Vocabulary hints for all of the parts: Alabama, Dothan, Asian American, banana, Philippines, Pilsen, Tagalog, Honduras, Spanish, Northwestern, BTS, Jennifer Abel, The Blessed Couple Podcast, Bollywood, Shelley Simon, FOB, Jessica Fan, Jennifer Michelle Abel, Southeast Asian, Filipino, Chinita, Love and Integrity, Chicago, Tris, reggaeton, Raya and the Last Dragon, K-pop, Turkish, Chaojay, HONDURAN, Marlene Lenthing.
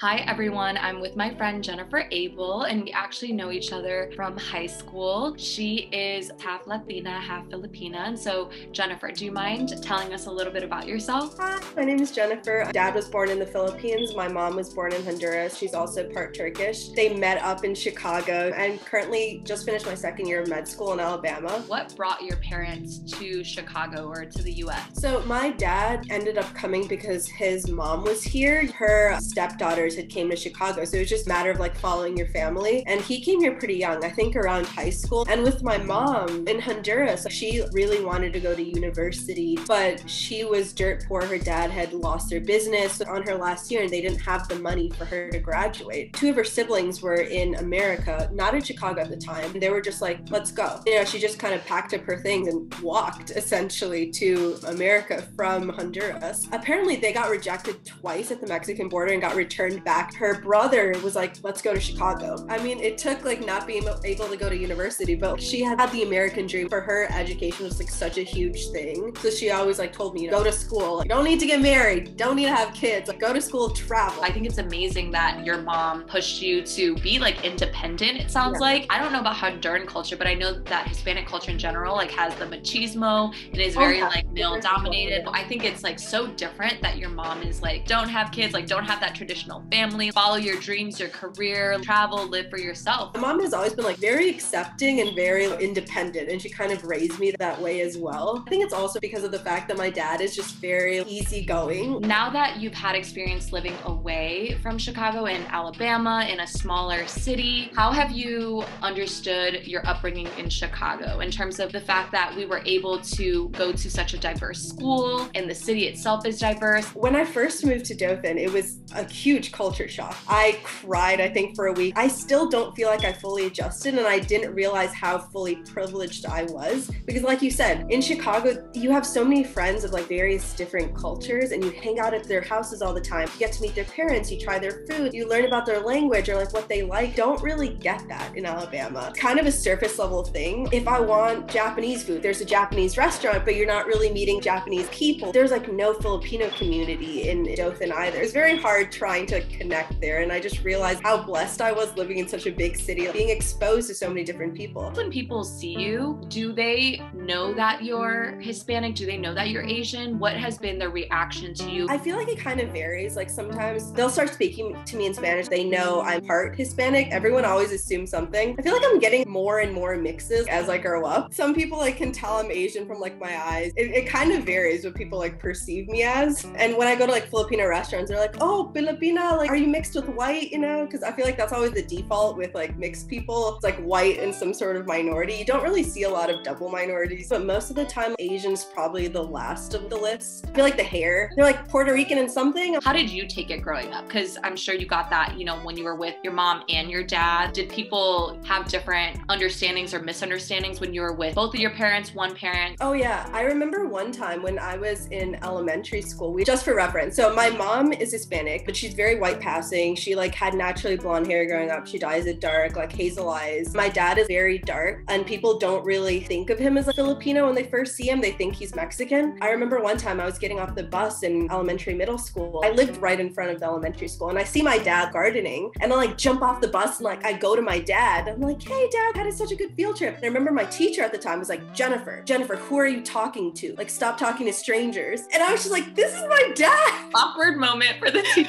Hi everyone, I'm with my friend Jennifer Abel, and we actually know each other from high school. She is half Latina, half Filipina, and so Jennifer, do you mind telling us a little bit about yourself? Hi, my name is Jennifer. Dad was born in the Philippines. My mom was born in Honduras. She's also part Turkish. They met up in Chicago. I'm currently just finished my second year of med school in Alabama. What brought your parents to Chicago or to the US? So my dad ended up coming because his mom was here. Her stepdaughter had came to Chicago, so it was just a matter of like following your family, and he came here pretty young, I think around high school. And with my mom in Honduras, she really wanted to go to university, but she was dirt poor. Her dad had lost their business on her last year and they didn't have the money for her to graduate. Two of her siblings were in America, not in Chicago at the time. They were just like, let's go. You know, she just kind of packed up her things and walked essentially to America from Honduras. Apparently they got rejected twice at the Mexican border and got returned back. Her brother was like, let's go to Chicago. I mean, it took like not being able to go to university, but she had the American dream. For her, education was like such a huge thing. So she always like told me, you know, go to school. You don't need to get married. Don't need to have kids. Like, go to school, travel. I think it's amazing that your mom pushed you to be like independent, it sounds like. I don't know about Honduran culture, but I know that Hispanic culture in general like has the machismo and is very like male dominated. I think it's like so different that your mom is like, don't have kids, like don't have that traditional family, follow your dreams, your career, travel, live for yourself. My mom has always been like very accepting and very independent, and she kind of raised me that way as well. I think it's also because of the fact that my dad is just very easygoing. Now that you've had experience living away from Chicago in Alabama in a smaller city, how have you understood your upbringing in Chicago in terms of the fact that we were able to go to such a diverse school and the city itself is diverse? When I first moved to Dothan, it was a huge culture shock. I cried, I think, for a week. I still don't feel like I fully adjusted, and I didn't realize how fully privileged I was, because like you said, in Chicago, you have so many friends of like various different cultures, and you hang out at their houses all the time. You get to meet their parents, you try their food, you learn about their language or like what they like. Don't really get that in Alabama. It's kind of a surface level thing. If I want Japanese food, there's a Japanese restaurant, but you're not really meeting Japanese people. There's like no Filipino community in Dothan either. It's very hard trying to connect there, and I just realized how blessed I was living in such a big city, being exposed to so many different people. When people see you, do they know that you're Hispanic? Do they know that you're Asian? What has been their reaction to you? I feel like it kind of varies. Like sometimes they'll start speaking to me in Spanish. They know I'm part Hispanic. Everyone always assumes something. I feel like I'm getting more and more mixes as I grow up. Some people like can tell I'm Asian from like my eyes. It kind of varies what people like perceive me as. And when I go to like Filipino restaurants, they're like, oh, Filipina, like, are you mixed with white, you know? Because I feel like that's always the default with like mixed people. It's like white and some sort of minority. You don't really see a lot of double minorities, but most of the time, Asian's probably the last of the list. I feel like the hair, they're like Puerto Rican and something. How did you take it growing up? Because I'm sure you got that, you know, when you were with your mom and your dad. Did people have different understandings or misunderstandings when you were with both of your parents, one parent? Oh yeah, I remember one time when I was in elementary school, just for reference. So my mom is Hispanic, but she's very white passing. She like had naturally blonde hair growing up. She dyes it dark, like hazel eyes. My dad is very dark, and people don't really think of him as a Filipino. When they first see him, they think he's Mexican. I remember one time I was getting off the bus in elementary middle school. I lived right in front of the elementary school, and I see my dad gardening, and I like jump off the bus and like I go to my dad. I'm like, hey dad, that is such a good field trip. And I remember my teacher at the time was like, Jennifer, who are you talking to? Like, stop talking to strangers. And I was just like, this is my dad. Awkward moment for the teacher.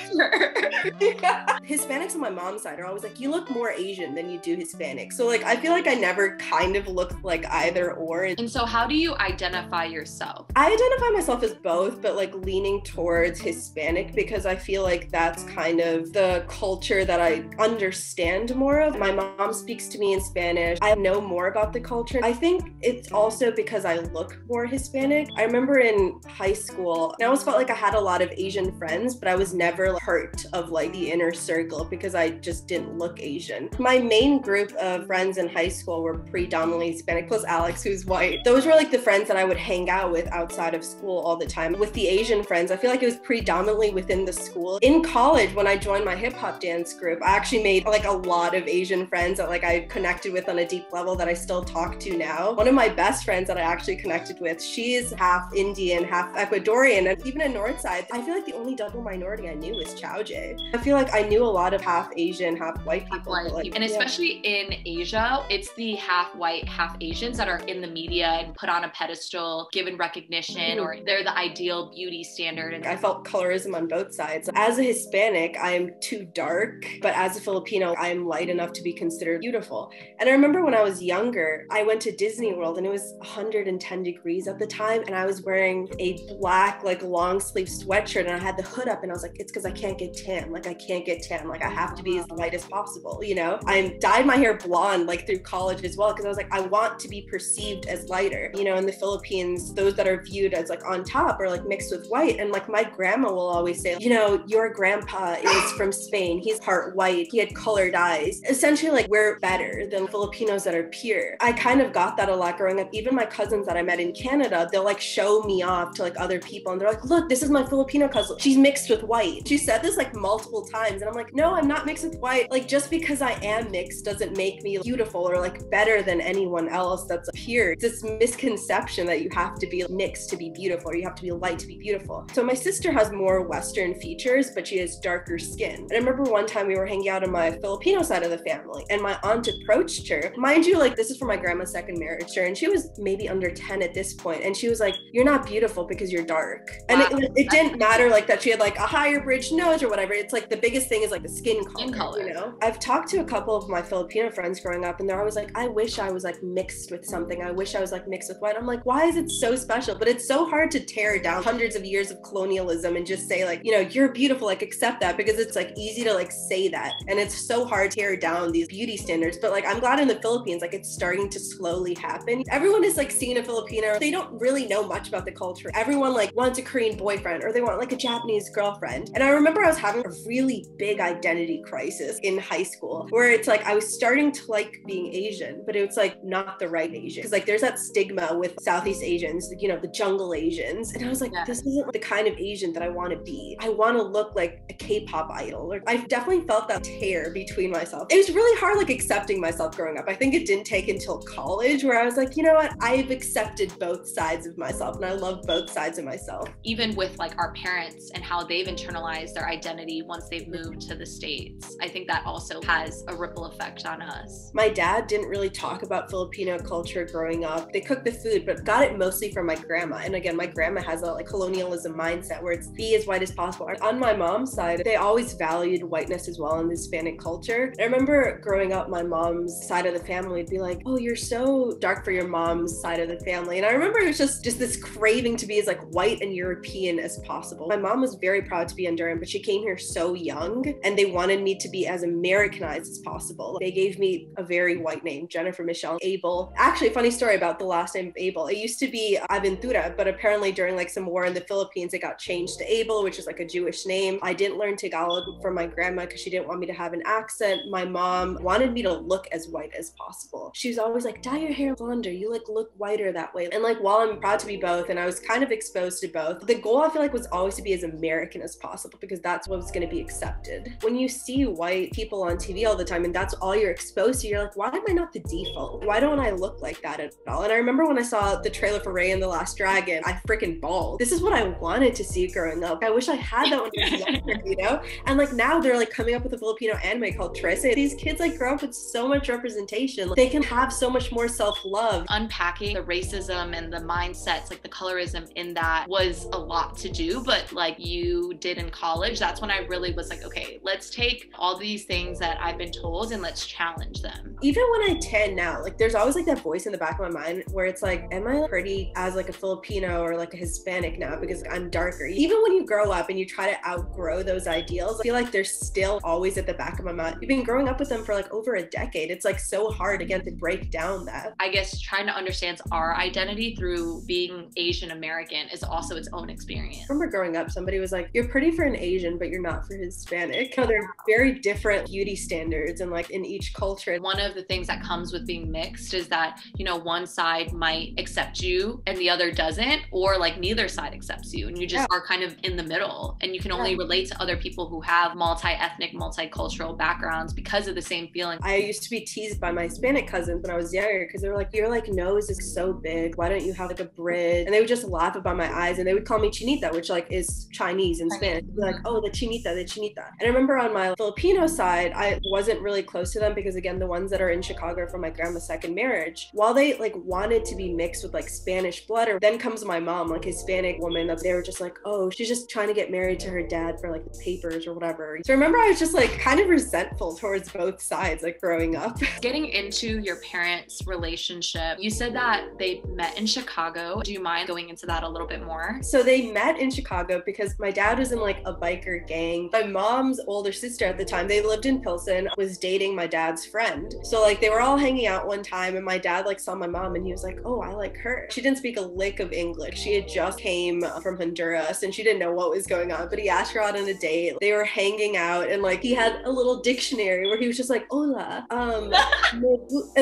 Yeah. Hispanics on my mom's side are always like, you look more Asian than you do Hispanic. So like, I feel like I never kind of looked like either or. And so how do you identify yourself? I identify myself as both, but like leaning towards Hispanic because I feel like that's kind of the culture that I understand more of. My mom speaks to me in Spanish. I know more about the culture. I think it's also because I look more Hispanic. I remember in high school, I always felt like I had a lot of Asian Asian friends, but I was never part of like the inner circle because I just didn't look Asian. My main group of friends in high school were predominantly Hispanic, plus Alex, who's white. Those were like the friends that I would hang out with outside of school all the time. With the Asian friends, I feel like it was predominantly within the school. In college, when I joined my hip hop dance group, I actually made like a lot of Asian friends that like I connected with on a deep level that I still talk to now. One of my best friends that I actually connected with, she is half Indian, half Ecuadorian, and even in Northside, I feel like the only double minority I knew was Chaojay. I feel like I knew a lot of half Asian, half white people. Like, and especially in Asia, it's the half white, half Asians that are in the media and put on a pedestal, given recognition, or they're the ideal beauty standard. And I felt colorism on both sides. As a Hispanic, I am too dark, but as a Filipino, I am light enough to be considered beautiful. And I remember when I was younger, I went to Disney World and it was 110 degrees at the time, and I was wearing a black like long sleeve sweatshirt and I had the hood up, and I was like, it's because I can't get tan. Like I can't get tan. Like I have to be as light as possible, you know? I dyed my hair blonde like through college as well because I was like, I want to be perceived as lighter. You know, in the Philippines, those that are viewed as like on top are like mixed with white, and like my grandma will always say, you know, your grandpa is from Spain. He's part white. He had colored eyes. Essentially like we're better than Filipinos that are pure. I kind of got that a lot growing up. Even my cousins that I met in Canada, they'll like show me off to like other people and they're like, look, this is my Filipino cousin. She's mixed with white. She said this like multiple times and I'm like, no, I'm not mixed with white. Like just because I am mixed doesn't make me beautiful or like better than anyone else that's pure. It's this misconception that you have to be mixed to be beautiful or you have to be light to be beautiful. So my sister has more Western features, but she has darker skin. And I remember one time we were hanging out on my Filipino side of the family and my aunt approached her. Mind you, like this is from my grandma's second marriage, and she was maybe under 10 at this point. And she was like, you're not beautiful because you're dark. And it didn't matter like that she had like a higher bridge nose or whatever. It's like the biggest thing is like the skin color, you know? I've talked to a couple of my Filipino friends growing up and they're always like, I wish I was like mixed with something. I wish I was like mixed with white. I'm like, why is it so special? But it's so hard to tear down hundreds of years of colonialism and just say like, you know, you're beautiful, like accept that, because it's like easy to like say that. And it's so hard to tear down these beauty standards. But like, I'm glad in the Philippines, like it's starting to slowly happen. Everyone is like seeing a Filipino. They don't really know much about the culture. Everyone like wants a Korean boyfriend or they want like a Japanese girlfriend. And I remember I was having a really big identity crisis in high school where it's like, I was starting to like being Asian, but it's like not the right Asian. Cause like there's that stigma with Southeast Asians, you know, the jungle Asians. And I was like, this isn't the kind of Asian that I want to be. I want to look like a K-pop idol. Or I definitely felt that tear between myself. It was really hard, like accepting myself growing up. I think it didn't take until college where I was like, you know what? I've accepted both sides of myself and I love both sides of myself. Even with like our parents and how they've internalized their identity once they've moved to the States, I think that also has a ripple effect on us. My dad didn't really talk about Filipino culture growing up. They cooked the food, but got it mostly from my grandma. And again, my grandma has a like colonialism mindset where it's be as white as possible. On my mom's side, they always valued whiteness as well in the Hispanic culture. I remember growing up, my mom's side of the family would be like, oh, you're so dark for your mom's side of the family. And I remember it was just this craving to be as like white and European as possible. My mom was very proud to be Honduran, but she came here so young and they wanted me to be as Americanized as possible. They gave me a very white name, Jennifer Michelle Abel. Actually, funny story about the last name of Abel. It used to be Aventura, but apparently during like some war in the Philippines, it got changed to Abel, which is like a Jewish name. I didn't learn Tagalog from my grandma because she didn't want me to have an accent. My mom wanted me to look as white as possible. She was always like, dye your hair blonder. You like look whiter that way. And like, while I'm proud to be both, and I was kind of exposed to both, the goal I feel like was always to be as American as possible because that's what was going to be accepted. When you see white people on TV all the time and that's all you're exposed to, you're like, why am I not the default? Why don't I look like that at all? And I remember when I saw the trailer for Raya and the Last Dragon, I freaking bawled. This is what I wanted to see growing up. I wish I had that when I was younger, you know? And like now they're like coming up with a Filipino anime called Tris. These kids like grow up with so much representation. Like, they can have so much more self-love. Unpacking the racism and the mindsets, like the colorism in that was a lot to do, but like you did in college, that's when I really was like, okay, let's take all these things that I've been told and let's challenge them. Even when I tan now, like there's always like that voice in the back of my mind where it's like, am I pretty as like a Filipino or like a Hispanic now because I'm darker? Even when you grow up and you try to outgrow those ideals, I feel like they're still always at the back of my mind. You've been growing up with them for like over a decade. It's like so hard again to break down that. I guess trying to understand our identity through being Asian American is also its own experience. I remember growing up up, somebody was like, you're pretty for an Asian, but you're not for Hispanic. So they're very different beauty standards and like in each culture. One of the things that comes with being mixed is that, you know, one side might accept you and the other doesn't, or like neither side accepts you and you just are kind of in the middle, and you can only relate to other people who have multi-ethnic, multicultural backgrounds because of the same feeling. I used to be teased by my Hispanic cousins when I was younger because they were like, your like nose is so big, why don't you have like a bridge? And they would just laugh about my eyes and they would call me Chinita, which like is Chinese in Spanish. They'd be like, oh, the Chinita, the Chinita. And I remember on my Filipino side, I wasn't really close to them because again, the ones that are in Chicago from my grandma's second marriage, while they like wanted to be mixed with like Spanish blood, or then comes my mom, like Hispanic woman, that they were just like, oh, she's just trying to get married to her dad for like the papers or whatever. So I remember I was just like kind of resentful towards both sides, like growing up. Getting into your parents' relationship, you said that they met in Chicago. Do you mind going into that a little bit more? So they met in Chicago because my dad was in like a biker gang. My mom's older sister at the time, they lived in Pilsen, was dating my dad's friend. So like they were all hanging out one time and my dad like saw my mom and he was like, oh, I like her. She didn't speak a lick of English. She had just came from Honduras and she didn't know what was going on, but he asked her out on a date. They were hanging out and like he had a little dictionary where he was just like, hola. And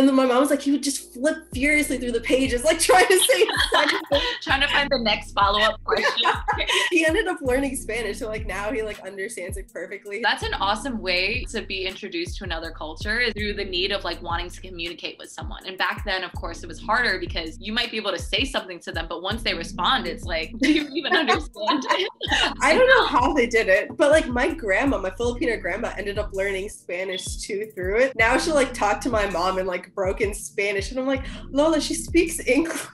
then my mom was like, he would just flip furiously through the pages, like trying to say trying to find the next follow-up question. He ended up learning Spanish, so like now he like understands it perfectly. That's an awesome way to be introduced to another culture, is through the need of like wanting to communicate with someone. And back then, of course, it was harder because you might be able to say something to them, but once they respond, it's like, do you even understand it? I don't know how they did it, but like my grandma, my Filipino grandma, ended up learning Spanish too through it. Now she'll like talk to my mom in like broken Spanish and I'm like, Lola, she speaks English.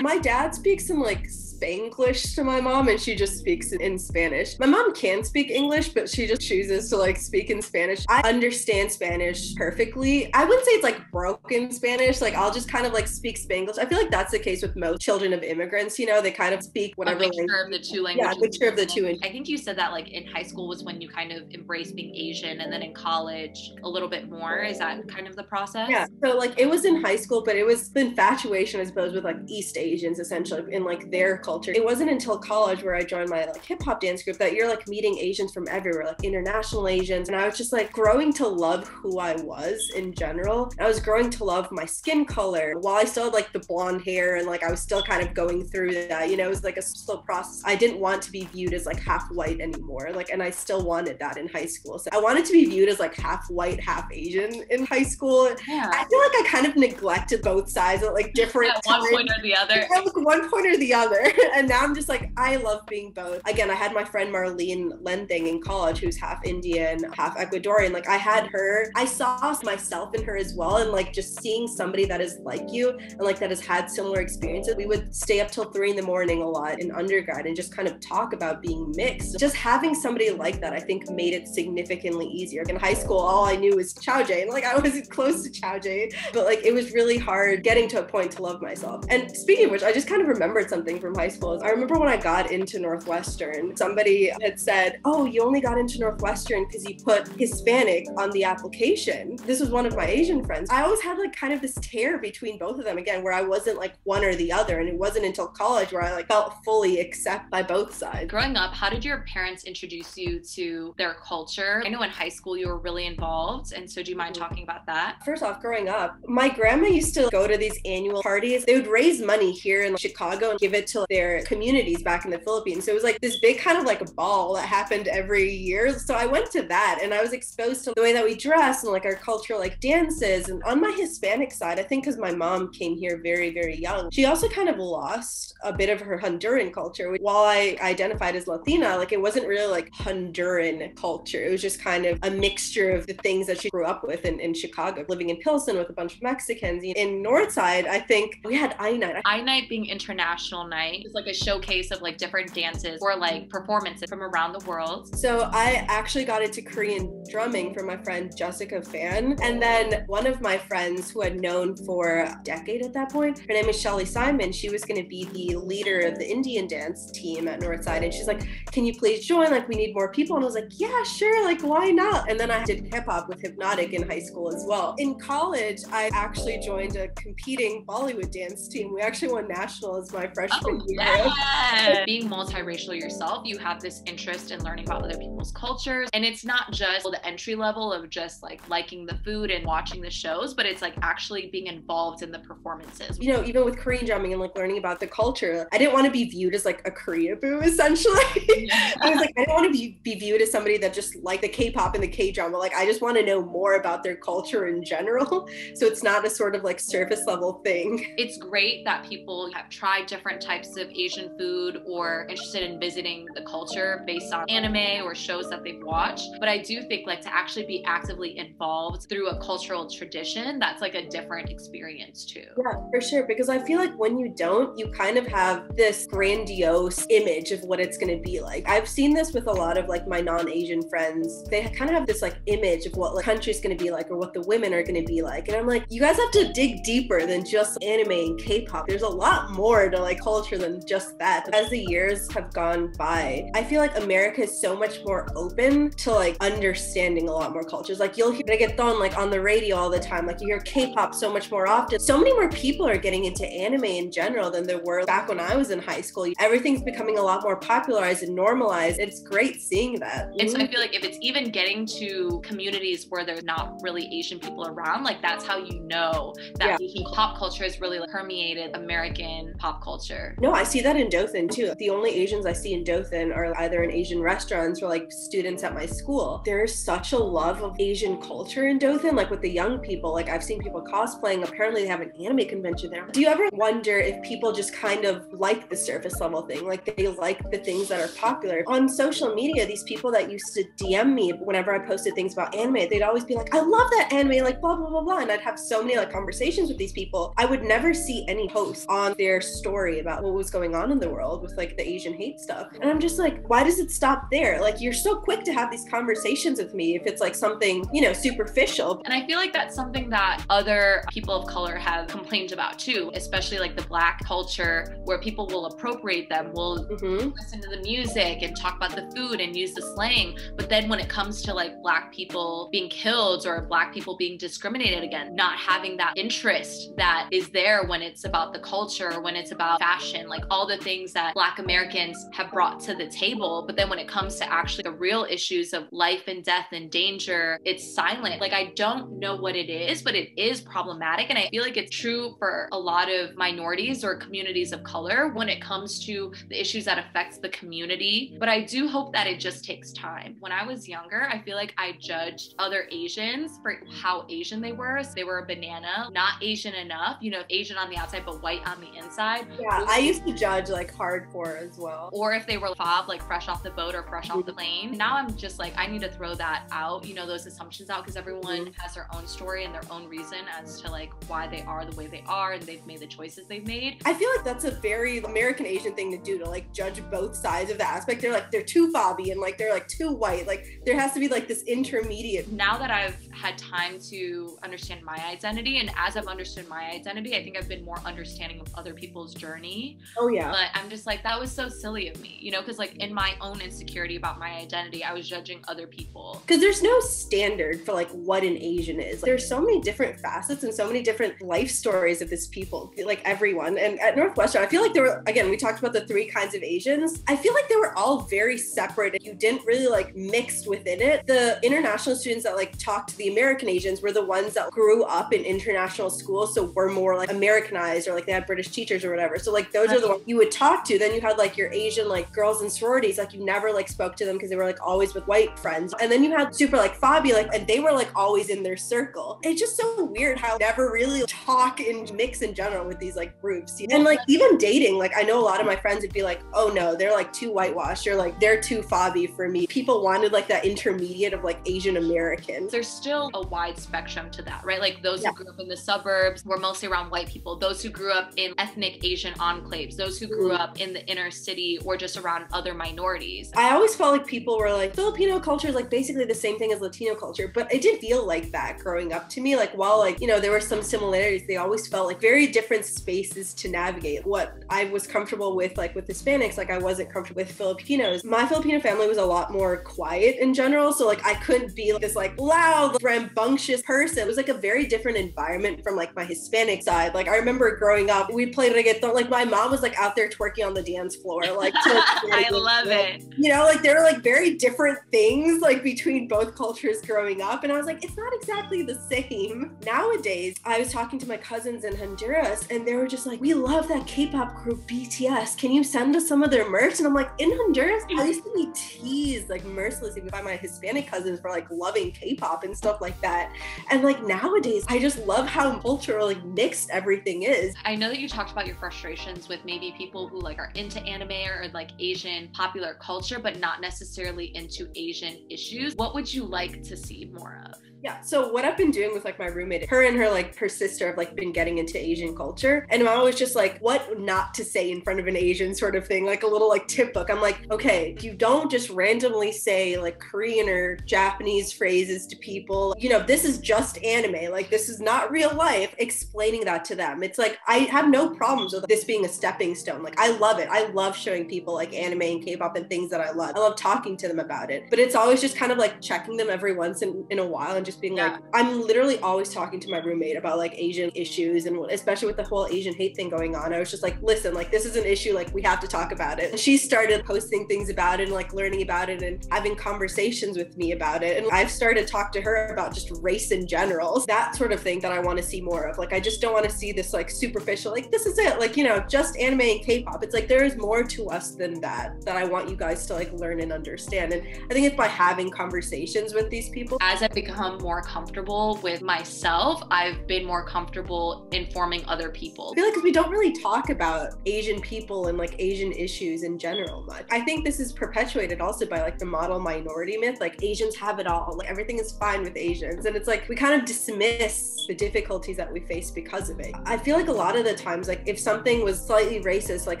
My dad speaks in like Spanglish to my mom and she just speaks in Spanish. My mom can speak English, but she just chooses to like speak in Spanish. I understand Spanish perfectly. I wouldn't say it's like broken Spanish. Like I'll just kind of like speak Spanglish. I feel like that's the case with most children of immigrants, you know, they kind of speak whatever language. A mixture of the two languages. Yeah, a mixture of the two. I think you said that like in high school was when you kind of embraced being Asian, and then in college a little bit more. Is that kind of the process? Yeah, so like it was in high school, but it was the infatuation, I suppose, with like East Asians essentially in like their culture. It wasn't until college where I joined my like hip hop dance group that you're like meeting Asians from everywhere, like international Asians. And I was just like growing to love who I was in general. I was growing to love my skin color while I still had like the blonde hair and like I was still kind of going through that, you know, it was like a slow process. I didn't want to be viewed as like half white anymore. Like, and I still wanted that in high school. So I wanted to be viewed as like half white, half Asian in high school. Yeah. I feel like I kind of neglected both sides at like different at one times. Point or the other. Yeah, like one point or the other. And now I'm just like, I love being both. Again, I had my friend Marlene Lenthing in college, who's half Indian, half Ecuadorian. Like I had her, I saw myself in her as well. And like just seeing somebody that is like you and like that has had similar experiences. We would stay up till 3 in the morning a lot in undergrad and just kind of talk about being mixed. Just having somebody like that, I think made it significantly easier. In high school, all I knew was Chow Jay. And like I wasn't close to Chow Jay, but like it was really hard getting to a point to love myself. And speaking of which, I just kind of remembered something from high school. I remember when I got into Northwestern, somebody had said, oh, you only got into Northwestern because you put Hispanic on the application. This was one of my Asian friends. I always had like kind of this tear between both of them again, where I wasn't like one or the other. And it wasn't until college where I like felt fully accepted by both sides. Growing up, how did your parents introduce you to their culture? I know in high school you were really involved. And so do you mind talking about that? First off, growing up, my grandma used to go to these annual parties. They would raise money here in Chicago and give it to their communities back in the Philippines. So it was like this big kind of like a ball that happened every year. So I went to that and I was exposed to the way that we dress and like our cultural like dances. And on my Hispanic side, I think because my mom came here very, very young, she also kind of lost a bit of her Honduran culture. While I identified as Latina, like it wasn't really like Honduran culture. It was just kind of a mixture of the things that she grew up with in Chicago, living in Pilsen with a bunch of Mexicans. In Northside, I think we had I-Night. I-Night being international night. It's like a showcase of like different dances or like performances from around the world. So I actually got into Korean drumming from my friend Jessica Fan. And then one of my friends who I'd known for a decade at that point, her name is Shelley Simon. She was going to be the leader of the Indian dance team at Northside. And she's like, can you please join? Like, we need more people. And I was like, yeah, sure. Like, why not? And then I did hip hop with Hypnotic in high school as well. In college, I actually joined a competing Bollywood dance team. We actually won nationals my freshman year. Yes. Being multiracial yourself, you have this interest in learning about other people's cultures. And it's not just the entry level of just like liking the food and watching the shows, but it's like actually being involved in the performances. You know, even with Korean drumming and like learning about the culture, I didn't want to be viewed as like a Korea boo, essentially. Yeah. I was like, I don't want to be viewed as somebody that just liked the K-pop and the K-drama. Like, I just want to know more about their culture in general. So it's not a sort of like surface level thing. It's great that people have tried different types of Asian food or interested in visiting the culture based on anime or shows that they've watched. But I do think like to actually be actively involved through a cultural tradition, that's like a different experience too. Yeah, for sure. Because I feel like when you don't, you kind of have this grandiose image of what it's going to be like. I've seen this with a lot of like my non-Asian friends. They kind of have this like image of what like country's going to be like or what the women are going to be like. And I'm like, you guys have to dig deeper than just anime and K-pop. There's a lot more to like culture than just that. As the years have gone by, I feel like America is so much more open to like understanding a lot more cultures. Like you'll hear reggaeton like on the radio all the time. Like you hear K-pop so much more often. So many more people are getting into anime in general than there were back when I was in high school. Everything's becoming a lot more popularized and normalized. It's great seeing that. And so I feel like if it's even getting to communities where there's not really Asian people around, like that's how you know that Asian pop culture has really like permeated American pop culture. No, I see that in Dothan too. The only Asians I see in Dothan are either in Asian restaurants or like students at my school. There's such a love of Asian culture in Dothan, like with the young people. Like I've seen people cosplaying. Apparently they have an anime convention there. Do you ever wonder if people just kind of like the surface level thing? Like they like the things that are popular. On social media, these people that used to DM me whenever I posted things about anime, they'd always be like, I love that anime, like blah, blah, blah, blah. And I'd have so many like conversations with these people. I would never see any posts on their story about what was going on in the world with like the Asian hate stuff. And I'm just like, why does it stop there? Like you're so quick to have these conversations with me if it's like something, you know, superficial. And I feel like that's something that other people of color have complained about too, especially like the Black culture where people will appropriate them, will listen to the music and talk about the food and use the slang. But then when it comes to like Black people being killed or Black people being discriminated against, not having that interest that is there when it's about the culture, when it's about fashion, like all the things that Black Americans have brought to the table. But then when it comes to actually the real issues of life and death and danger, it's silent. Like I don't know what it is, but it is problematic. And I feel like it's true for a lot of minorities or communities of color when it comes to the issues that affects the community. But I do hope that it just takes time. When I was younger, I feel like I judged other Asians for how Asian they were. So they were a banana, not Asian enough, you know, Asian on the outside, but white on the inside. Yeah, I used to judge like hardcore as well. Or if they were FOB, like fresh off the boat or fresh off the plane. Now I'm just like, I need to throw that out, you know, those assumptions out, because everyone has their own story and their own reason as to like why they are the way they are and they've made the choices they've made. I feel like that's a very American Asian thing to do, to like judge both sides of the aspect. They're like, they're too FOB-y and like, they're like too white. Like there has to be like this intermediate. Now that I've had time to understand my identity, and as I've understood my identity, I think I've been more understanding of other people's journey. Oh yeah. But I'm just like, that was so silly of me, you know, because like in my own insecurity about my identity, I was judging other people. Because there's no standard for like what an Asian is. Like, there's so many different facets and so many different life stories of this people, like everyone. And at Northwestern, I feel like there were, again, we talked about the three kinds of Asians. I feel like they were all very separate. You didn't really like mixed within it. The international students that like talked to the American Asians were the ones that grew up in international schools, so were more like Americanized, or like they had British teachers or whatever. So like those are the ones you would talk to. Then you had like your Asian like girls in sororities, like you never like spoke to them because they were like always with white friends. And then you had super like FOB-y, like, and they were like always in their circle. It's just so weird how never really talk and mix in general with these like groups. You know? And like even dating, like I know a lot of my friends would be like, oh no, they're like too whitewashed, or like they're too FOB-y for me. People wanted like that intermediate of like Asian American. There's still a wide spectrum to that, right? Like those who grew up in the suburbs were mostly around white people, those who grew up in ethnic Asian enclaves, those who grew up in the inner city or just around other minorities. I always felt like people were like, Filipino culture is like basically the same thing as Latino culture, but it did feel like that growing up to me. Like while like, you know, there were some similarities, they always felt like very different spaces to navigate. What I was comfortable with, like with Hispanics, like I wasn't comfortable with Filipinos. My Filipino Filipino family was a lot more quiet in general. So like I couldn't be like, this like loud, rambunctious person. It was like a very different environment from like my Hispanic side. Like I remember growing up, we played reggaeton. Like my mom was like out there twerking on the dance floor. Like I love it. You know, like there were like very different things like between both cultures growing up. And I was like, it's not exactly the same. Nowadays, I was talking to my cousins in Honduras and they were just like, we love that K-pop group BTS. Can you send us some of their merch? And I'm like, in Honduras, I used to be teased like mercilessly by my Hispanic cousins for like loving K-pop and stuff like that. And like nowadays, I just love how culturally mixed everything is. I know that you talked about your frustrations with maybe people who like are into anime or like Asian popular culture, but not necessarily into Asian issues. What would you like to see more of? Yeah, so what I've been doing with like my roommate, her and her like her sister have like been getting into Asian culture. And I'm always just like, what not to say in front of an Asian sort of thing, like a little like tip book. I'm like, okay, you don't just randomly say like Korean or Japanese phrases to people. You know, this is just anime, like this is not real life. Explaining that to them. It's like, I have no problems with this being a stepping stone. Like I love it. I love showing people like anime and K-pop and things that I love. I love talking to them about it. But it's always just kind of like checking them every once in a while and just being like, I'm literally always talking to my roommate about like Asian issues, and especially with the whole Asian hate thing going on, I was just like, listen, like this is an issue, like we have to talk about it. And she started posting things about it and like learning about it and having conversations with me about it. And I've started to talk to her about just race in general, that sort of thing that I want to see more of. Like, I just don't want to see this like superficial, like this is it, like, you know, just anime and K-pop. It's like, there is more to us than that I want you guys to like learn and understand. And I think it's by having conversations with these people. As I become more comfortable with myself, I've been more comfortable informing other people. I feel like because we don't really talk about Asian people and like Asian issues in general much. I think this is perpetuated also by like the model minority myth, like Asians have it all, like everything is fine with Asians. And it's like, we kind of dismiss the difficulties that we face because of it. I feel like a lot of the times, like if something was slightly racist, like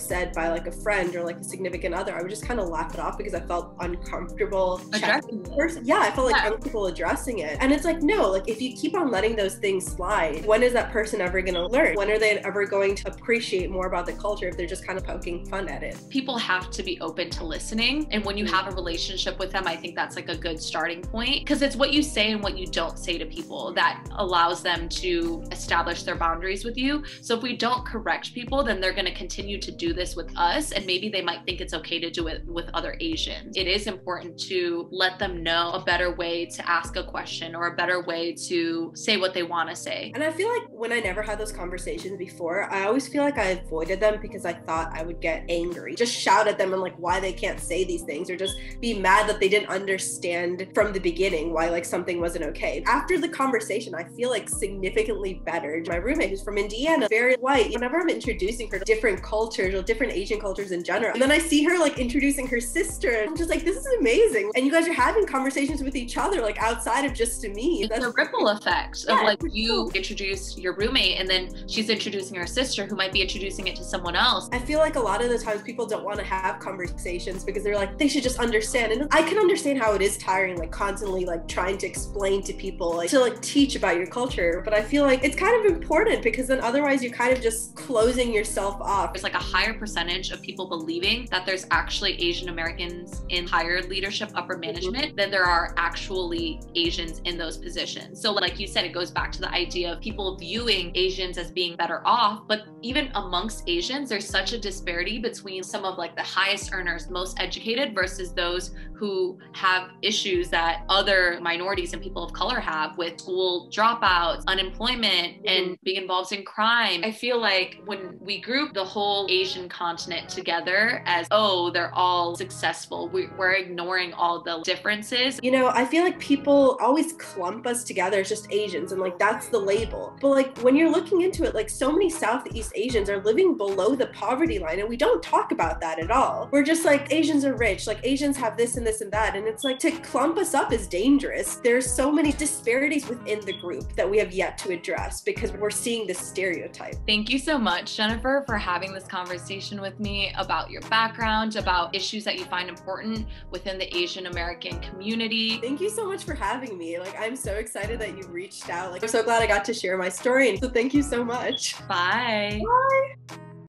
said by like a friend or like a significant other, I would just kind of laugh it off because I felt uncomfortable addressing it. Yeah, I felt like uncomfortable addressing it. And it's like, no, like if you keep on letting those things slide, when is that person ever going to learn? When are they ever going to appreciate more about the culture if they're just kind of poking fun at it? People have to be open to listening. And when you have a relationship with them, I think that's like a good starting point, because it's what you say and what you don't say to people that allows them to establish their boundaries with you. So if we don't correct people, then they're going to continue to do this with us. And maybe they might think it's okay to do it with other Asians. It is important to let them know a better way to ask a question or a better way to say what they want to say. And I feel like when I never had those conversations before, I always feel like I avoided them because I thought I would get angry, just shout at them and like why they can't say these things, or just be mad that they didn't understand from the beginning why like something wasn't okay. After the conversation, I feel like significantly better. My roommate, who's from Indiana, very white, whenever I'm introducing her to different cultures or different Asian cultures in general, and then I see her like introducing her sister, I'm just like, this is amazing. And you guys are having conversations with each other like outside of just to me. That's a ripple effect of like you introduce your roommate and then she's introducing her sister who might be introducing it to someone else. I feel like a lot of the times people don't want to have conversations because they're like, they should just understand. And I can understand how it is tiring, like constantly like trying to explain to people, like to like teach about your culture. But I feel like it's kind of important because then otherwise you're kind of just closing yourself off. There's like a higher percentage of people believing that there's actually Asian Americans in higher leadership, upper management, than there are actually Asians in those positions. So like you said, it goes back to the idea of people viewing Asians as being better off. But even amongst Asians, there's such a disparity between some of like the highest earners, most educated, versus those who have issues that other minorities and people of color have with school dropouts, unemployment, and being involved in crime. I feel like when we group the whole Asian continent together as, oh, they're all successful, we're ignoring all the differences. You know, I feel like people always clump us together as just Asians, and like that's the label. But like when you're looking into it, like so many Southeast Asians are living below the poverty line, and we don't talk about that at all. We're just like, Asians are rich, like Asians have this and this and that, and it's like, to clump us up is dangerous. There's so many disparities within the group that we have yet to address because we're seeing this stereotype. Thank you so much, Jennifer, for having this conversation with me about your background, about issues that you find important within the Asian American community. Thank you so much for having me. Like, I'm so excited that you reached out. Like, I'm so glad I got to share my story. So thank you so much. Bye. Bye.